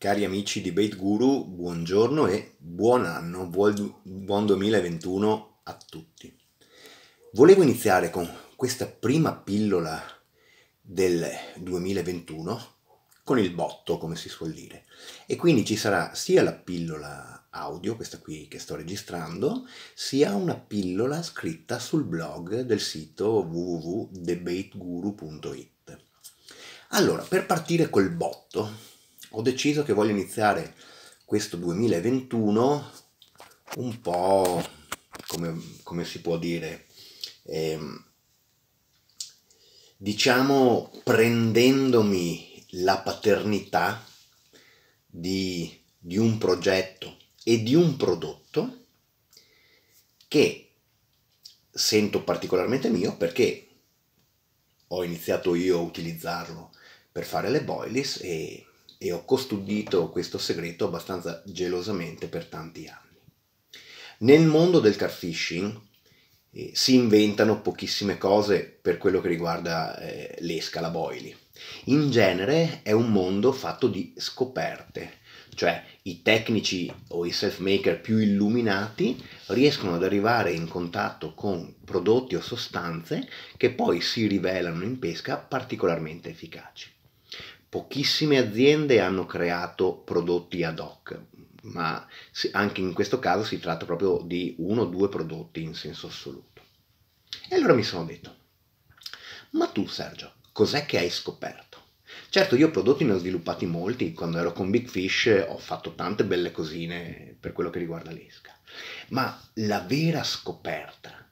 Cari amici di Baitguru, buongiorno e buon anno, buon 2021 a tutti. Volevo iniziare con questa prima pillola del 2021 con il botto, come si suol dire, e quindi ci sarà sia la pillola audio, questa qui che sto registrando, sia una pillola scritta sul blog del sito www.thebaitguru.it. Allora, per partire col botto, ho deciso che voglio iniziare questo 2021 un po' come si può dire, diciamo prendendomi la paternità di un progetto e di un prodotto che sento particolarmente mio, perché ho iniziato io a utilizzarlo per fare le boilies e ho custodito questo segreto abbastanza gelosamente per tanti anni. Nel mondo del carfishing si inventano pochissime cose per quello che riguarda l'esca, la boilie. In genere è un mondo fatto di scoperte, cioè i tecnici o i self-maker più illuminati riescono ad arrivare in contatto con prodotti o sostanze che poi si rivelano in pesca particolarmente efficaci. Pochissime aziende hanno creato prodotti ad hoc, ma anche in questo caso si tratta proprio di uno o due prodotti in senso assoluto. E allora mi sono detto, ma tu Sergio, cos'è che hai scoperto? Certo, io prodotti ne ho sviluppati molti, quando ero con Big Fish ho fatto tante belle cosine per quello che riguarda l'esca, ma la vera scoperta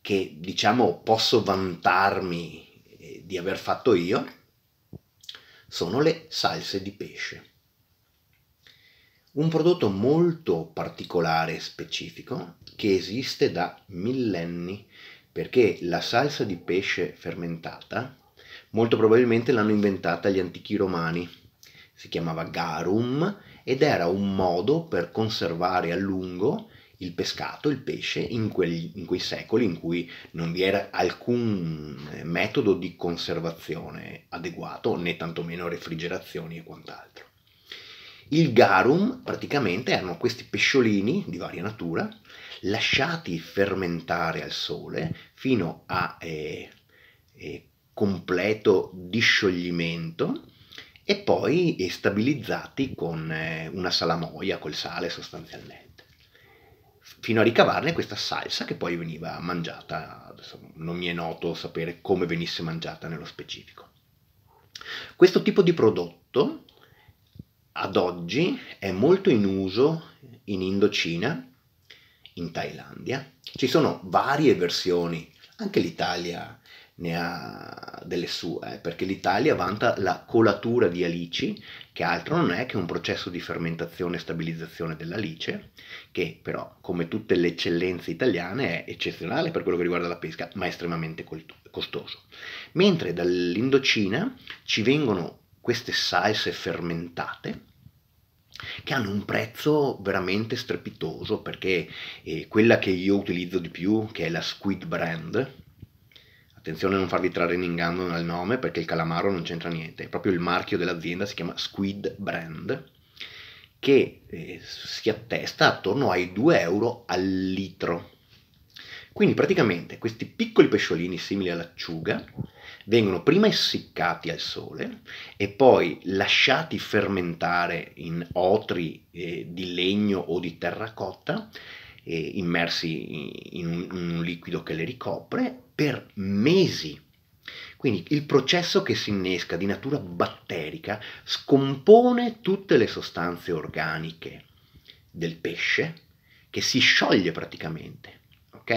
che diciamo posso vantarmi di aver fatto io sono le salse di pesce. Un prodotto molto particolare e specifico che esiste da millenni, perché la salsa di pesce fermentata molto probabilmente l'hanno inventata gli antichi romani. Si chiamava garum ed era un modo per conservare a lungo il pescato, il pesce, in quei secoli in cui non vi era alcun metodo di conservazione adeguato, né tantomeno refrigerazioni e quant'altro. Il garum praticamente erano questi pesciolini di varia natura lasciati fermentare al sole fino a completo discioglimento e poi stabilizzati con una salamoia, col sale sostanzialmente, fino a ricavarne questa salsa che poi veniva mangiata. Adesso non mi è noto sapere come venisse mangiata nello specifico. Questo tipo di prodotto ad oggi è molto in uso in Indocina, in Thailandia. Ci sono varie versioni, anche l'Italia ne ha delle sue, perché l'Italia vanta la colatura di alici, che altro non è che un processo di fermentazione e stabilizzazione dell'alice, che però, come tutte le eccellenze italiane, è eccezionale per quello che riguarda la pesca, ma è estremamente costoso. Mentre dall'Indocina ci vengono queste salse fermentate, che hanno un prezzo veramente strepitoso, perché quella che io utilizzo di più, che è la Squid Brand, attenzione a non farvi trarre in inganno dal nome, perché il calamaro non c'entra niente, proprio il marchio dell'azienda si chiama Squid Brand, che si attesta attorno ai 2 euro al litro. Quindi praticamente questi piccoli pesciolini simili all'acciuga vengono prima essiccati al sole e poi lasciati fermentare in otri di legno o di terracotta, immersi in un liquido che le ricopre, per mesi. Quindi il processo che si innesca di natura batterica scompone tutte le sostanze organiche del pesce, che si scioglie praticamente, ok?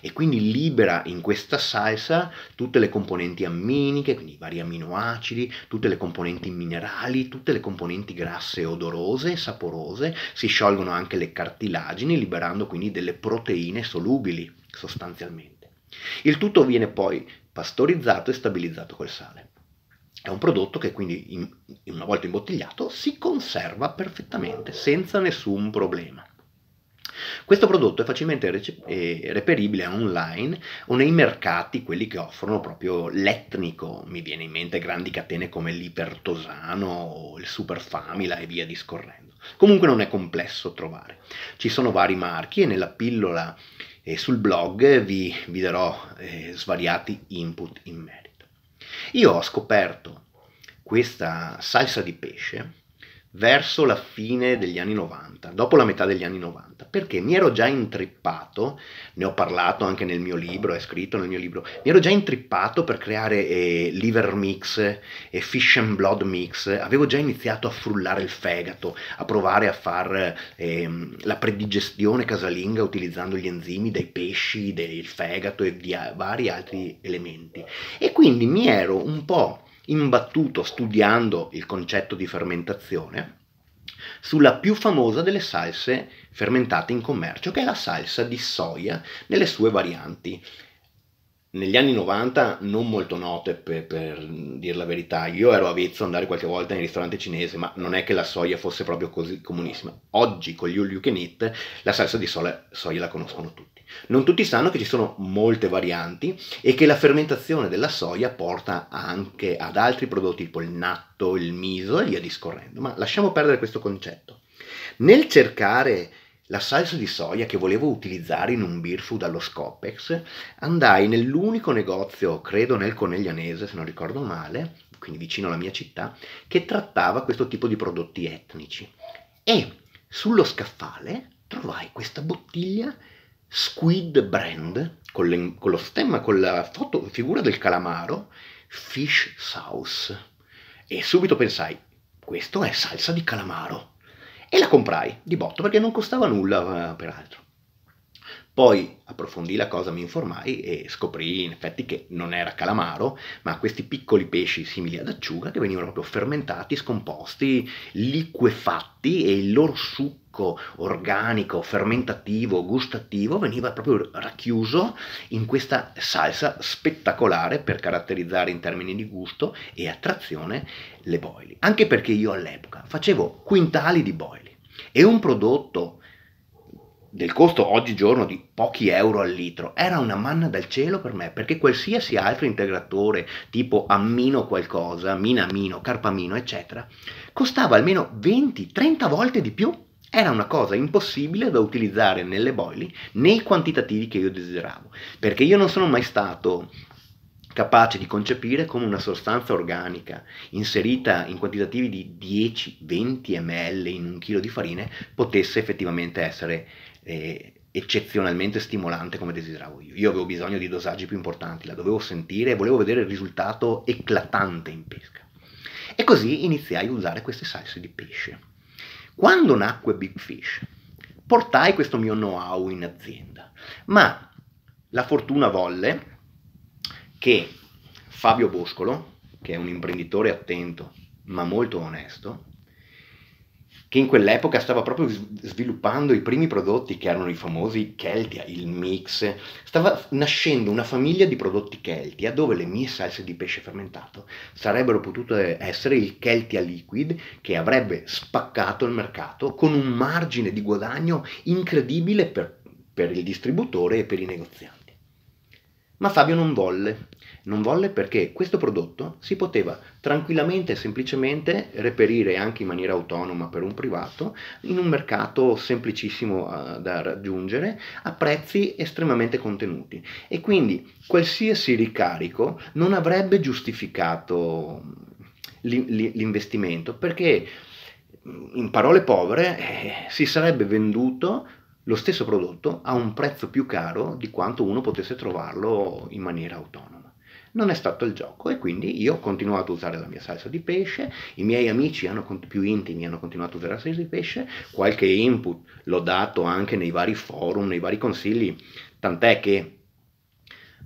E quindi libera in questa salsa tutte le componenti amminiche, quindi i vari aminoacidi, tutte le componenti minerali, tutte le componenti grasse odorose e saporose, si sciolgono anche le cartilagini, liberando quindi delle proteine solubili sostanzialmente. Il tutto viene poi pastorizzato e stabilizzato col sale. È un prodotto che quindi una volta imbottigliato si conserva perfettamente senza nessun problema. Questo prodotto è facilmente reperibile online o nei mercati, quelli che offrono proprio l'etnico, mi viene in mente grandi catene come l'Ipertosano o il Superfamila e via discorrendo. Comunque non è complesso trovare, ci sono vari marchi e nella pillola e sul blog vi darò svariati input in merito. Io ho scoperto questa salsa di pesce verso la fine degli anni 90, dopo la metà degli anni 90, perché mi ero già intrippato, ne ho parlato anche nel mio libro, è scritto nel mio libro, mi ero già intrippato per creare liver mix e fish and blood mix, avevo già iniziato a frullare il fegato, a provare a fare la predigestione casalinga utilizzando gli enzimi dei pesci, del fegato e di vari altri elementi, e quindi mi ero un po' imbattuto studiando il concetto di fermentazione sulla più famosa delle salse fermentate in commercio, che è la salsa di soia nelle sue varianti. Negli anni 90 non molto note, per dire la verità, io ero avvezzo ad andare qualche volta nel ristorante cinese, ma non è che la soia fosse proprio così comunissima. Oggi con gli all you can eat la salsa di soia la conoscono tutti. Non tutti sanno che ci sono molte varianti e che la fermentazione della soia porta anche ad altri prodotti tipo il natto, il miso e via discorrendo, ma lasciamo perdere questo concetto. Nel cercare la salsa di soia che volevo utilizzare in un beer food allo Scopex, andai nell'unico negozio, credo nel Coneglianese se non ricordo male, quindi vicino alla mia città, che trattava questo tipo di prodotti etnici, e sullo scaffale trovai questa bottiglia Squid Brand con lo stemma, con la figura del calamaro, Fish Sauce, e subito pensai, questo è salsa di calamaro. E la comprai di botto perché non costava nulla, peraltro. Poi approfondì la cosa, mi informai e scoprì in effetti che non era calamaro, ma questi piccoli pesci simili ad acciuga che venivano proprio fermentati, scomposti, liquefatti, e il loro succo organico, fermentativo, gustativo veniva proprio racchiuso in questa salsa spettacolare per caratterizzare in termini di gusto e attrazione le boili. Anche perché io all'epoca facevo quintali di boili e un prodotto del costo oggigiorno di pochi euro al litro era una manna dal cielo per me, perché qualsiasi altro integratore tipo ammino qualcosa, minamino, carpamino eccetera, costava almeno 20-30 volte di più, era una cosa impossibile da utilizzare nelle boili nei quantitativi che io desideravo, perché io non sono mai stato capace di concepire come una sostanza organica inserita in quantitativi di 10-20 ml in un chilo di farine potesse effettivamente essere eccezionalmente stimolante come desideravo io. Io avevo bisogno di dosaggi più importanti, la dovevo sentire e volevo vedere il risultato eclatante in pesca. E così iniziai a usare queste salse di pesce. Quando nacque Big Fish, portai questo mio know-how in azienda, ma la fortuna volle che Fabio Boscolo, che è un imprenditore attento ma molto onesto, che in quell'epoca stava proprio sviluppando i primi prodotti che erano i famosi Celtia, il mix, stava nascendo una famiglia di prodotti Celtia dove le mie salse di pesce fermentato sarebbero potute essere il Celtia liquid, che avrebbe spaccato il mercato con un margine di guadagno incredibile per il distributore e per i negozianti. Ma Fabio non volle perché questo prodotto si poteva tranquillamente e semplicemente reperire anche in maniera autonoma per un privato in un mercato semplicissimo da raggiungere a prezzi estremamente contenuti, e quindi qualsiasi ricarico non avrebbe giustificato l'investimento, perché in parole povere si sarebbe venduto lo stesso prodotto a un prezzo più caro di quanto uno potesse trovarlo in maniera autonoma. Non è stato il gioco, e quindi io ho continuato a usare la mia salsa di pesce, i miei amici più intimi hanno continuato a usare la salsa di pesce, qualche input l'ho dato anche nei vari forum, nei vari consigli, tant'è che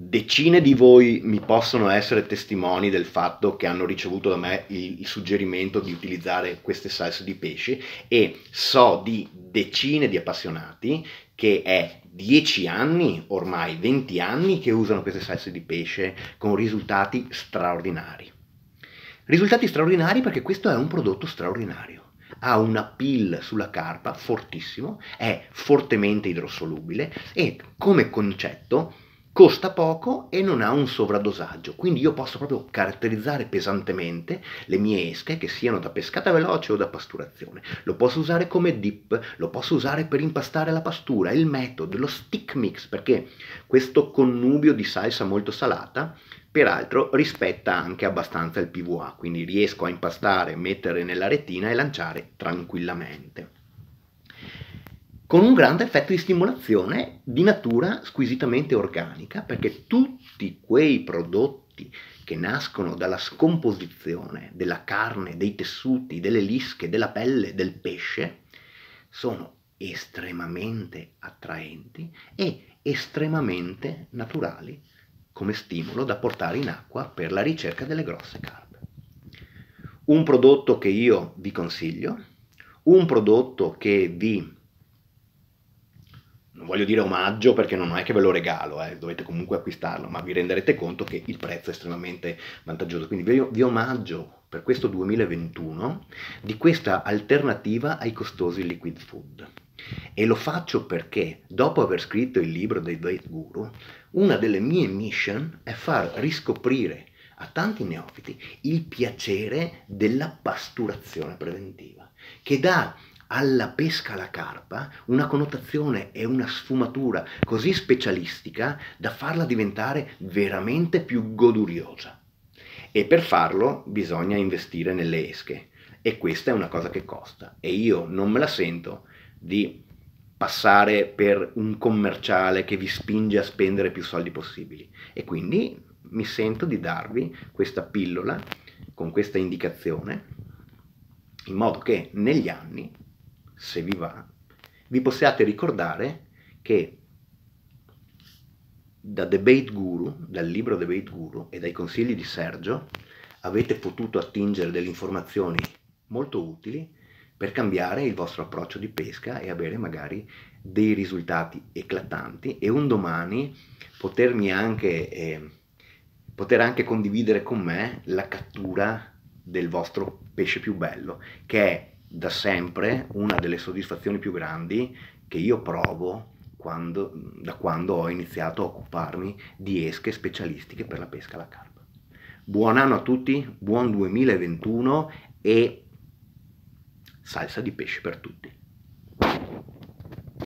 decine di voi mi possono essere testimoni del fatto che hanno ricevuto da me il suggerimento di utilizzare queste salse di pesce, e so di decine di appassionati che è 10 anni, ormai 20 anni, che usano queste salse di pesce con risultati straordinari. Risultati straordinari perché questo è un prodotto straordinario. ha un appeal sulla carpa fortissimo, è fortemente idrosolubile e come concetto costa poco e non ha un sovradosaggio, quindi io posso proprio caratterizzare pesantemente le mie esche, che siano da pescata veloce o da pasturazione. Lo posso usare come dip, lo posso usare per impastare la pastura, il metodo, lo stick mix, perché questo connubio di salsa molto salata peraltro rispetta anche abbastanza il PVA, quindi riesco a impastare, mettere nella retina e lanciare tranquillamente, con un grande effetto di stimolazione di natura squisitamente organica, perché tutti quei prodotti che nascono dalla scomposizione della carne, dei tessuti, delle lische, della pelle, del pesce, sono estremamente attraenti e estremamente naturali come stimolo da portare in acqua per la ricerca delle grosse carpe. Un prodotto che io vi consiglio, un prodotto che vi... non voglio dire omaggio perché non è che ve lo regalo, dovete comunque acquistarlo, ma vi renderete conto che il prezzo è estremamente vantaggioso. Quindi vi omaggio per questo 2021 di questa alternativa ai costosi liquid food. E lo faccio perché, dopo aver scritto il libro dei Baitguru, una delle mie mission è far riscoprire a tanti neofiti il piacere della pasturazione preventiva, che dà alla pesca alla carpa una connotazione e una sfumatura così specialistica da farla diventare veramente più goduriosa. E per farlo bisogna investire nelle esche, e questa è una cosa che costa, e io non me la sento di passare per un commerciale che vi spinge a spendere più soldi possibili, e quindi mi sento di darvi questa pillola con questa indicazione, in modo che negli anni, se vi va, vi possiate ricordare che da The Baitguru, dal libro The Baitguru e dai consigli di Sergio, avete potuto attingere delle informazioni molto utili per cambiare il vostro approccio di pesca e avere magari dei risultati eclatanti, e un domani poter anche condividere con me la cattura del vostro pesce più bello, che è da sempre una delle soddisfazioni più grandi che io provo da quando ho iniziato a occuparmi di esche specialistiche per la pesca alla carpa. Buon anno a tutti, buon 2021 e salsa di pesce per tutti.